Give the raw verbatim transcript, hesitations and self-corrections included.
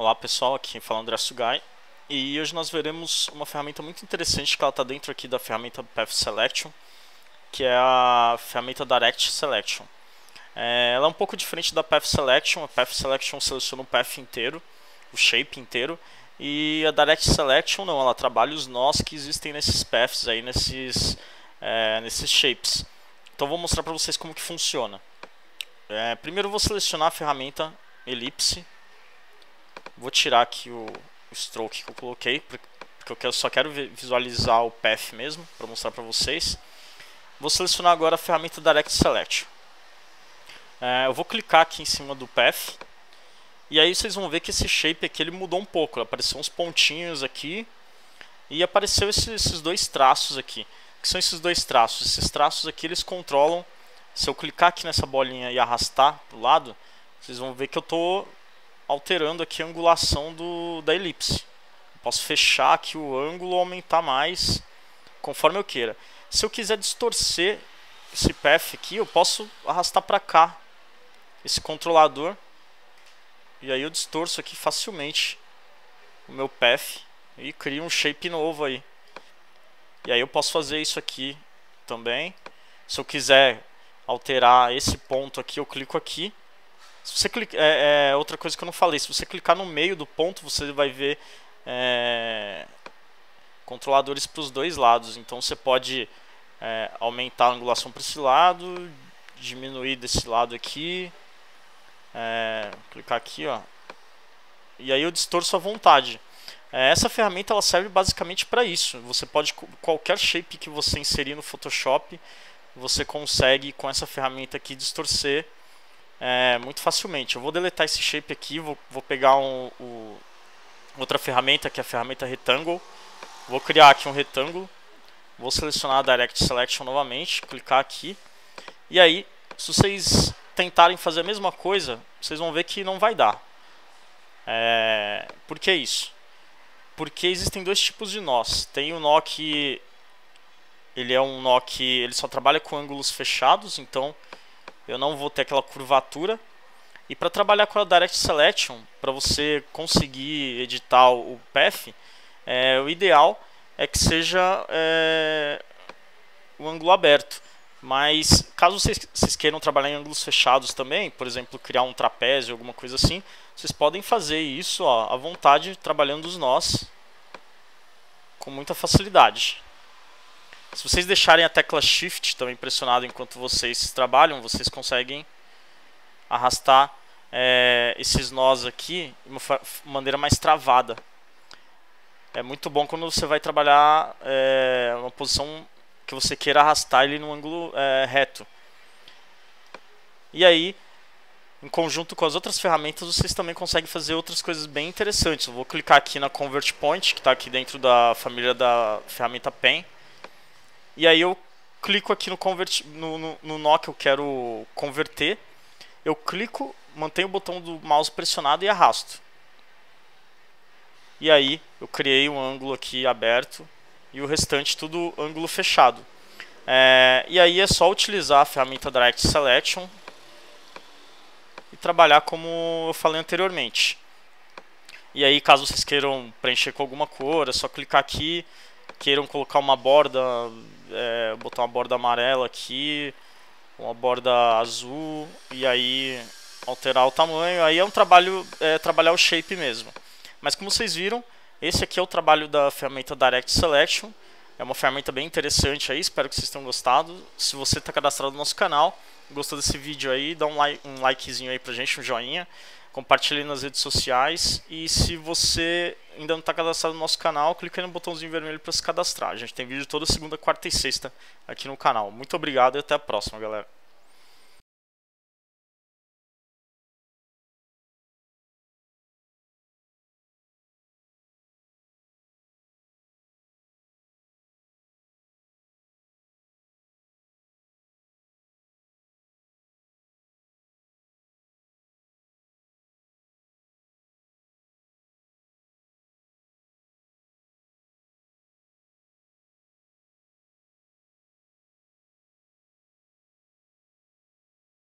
Olá pessoal, aqui fala André Sugai e hoje nós veremos uma ferramenta muito interessante que ela está dentro aqui da ferramenta Path Selection, que é a ferramenta Direct Selection. É, ela é um pouco diferente da Path Selection. A Path Selection seleciona o path inteiro, o shape inteiro, e a Direct Selection não, ela trabalha os nós que existem nesses paths aí, nesses, é, nesses shapes. Então vou mostrar para vocês como que funciona. É, primeiro eu vou selecionar a ferramenta Elipse. Vou tirar aqui o stroke que eu coloquei, porque eu só quero visualizar o path mesmo, para mostrar para vocês. Vou selecionar agora a ferramenta Direct Selection. É, eu vou clicar aqui em cima do path, e aí vocês vão ver que esse shape aqui ele mudou um pouco. Apareceu uns pontinhos aqui, e apareceu esses, esses dois traços aqui. O que são esses dois traços? Esses traços aqui eles controlam, se eu clicar aqui nessa bolinha e arrastar para o lado, vocês vão ver que eu estou alterando aqui a angulação do, da elipse. Eu posso fechar aqui o ângulo, aumentar mais, conforme eu queira. Se eu quiser distorcer esse path aqui, eu posso arrastar para cá esse controlador, e aí eu distorço aqui facilmente o meu path e crio um shape novo aí. E aí eu posso fazer isso aqui também. Se eu quiser alterar esse ponto aqui, eu clico aqui. Se você clica, é, é, outra coisa que eu não falei, se você clicar no meio do ponto, você vai ver é, controladores para os dois lados. Então você pode é, aumentar a angulação para esse lado, diminuir desse lado aqui, é, clicar aqui, ó, e aí eu distorço à vontade. É, essa ferramenta ela serve basicamente para isso. Você pode, qualquer shape que você inserir no Photoshop, você consegue com essa ferramenta aqui distorcer. É, muito facilmente. Eu vou deletar esse shape aqui, vou, vou pegar um, um, outra ferramenta, que é a ferramenta Retangle. Vou criar aqui um retângulo, vou selecionar a Direct Selection novamente, clicar aqui. E aí, se vocês tentarem fazer a mesma coisa, vocês vão ver que não vai dar. É, por que isso? Porque existem dois tipos de nós. Tem o nó que ele é um nó que ele só trabalha com ângulos fechados, então eu não vou ter aquela curvatura. E para trabalhar com a Direct Selection, para você conseguir editar o path, é, o ideal é que seja é, o ângulo aberto. Mas caso vocês, vocês queiram trabalhar em ângulos fechados também, por exemplo, criar um trapézio, alguma coisa assim, vocês podem fazer isso, ó, à vontade, trabalhando os nós com muita facilidade. Se vocês deixarem a tecla Shift também pressionada enquanto vocês trabalham, vocês conseguem arrastar é, esses nós aqui de uma maneira mais travada. É muito bom quando você vai trabalhar é, uma posição que você queira arrastar ele num ângulo é, reto. E aí, em conjunto com as outras ferramentas, vocês também conseguem fazer outras coisas bem interessantes. Eu vou clicar aqui na CONVERT POINT, que está aqui dentro da família da ferramenta PEN. E aí eu clico aqui no, convert... no, no, no nó que eu quero converter, eu clico, mantenho o botão do mouse pressionado e arrasto. E aí eu criei um ângulo aqui aberto e o restante tudo ângulo fechado. É... E aí é só utilizar a ferramenta Direct Selection e trabalhar como eu falei anteriormente. E aí caso vocês queiram preencher com alguma cor, é só clicar aqui, queiram colocar uma borda... É, botar uma borda amarela aqui, uma borda azul, e aí alterar o tamanho. Aí é um trabalho, é, trabalhar o shape mesmo. Mas como vocês viram, esse aqui é o trabalho da ferramenta Direct Selection. É uma ferramenta bem interessante aí, espero que vocês tenham gostado. Se você está cadastrado no nosso canal, gostou desse vídeo aí, dá um, like, um likezinho aí pra gente, um joinha. Compartilhe nas redes sociais. E se você ainda não está cadastrado no nosso canal, clica aí no botãozinho vermelho para se cadastrar. A gente tem vídeo toda segunda, quarta e sexta aqui no canal. Muito obrigado e até a próxima, galera.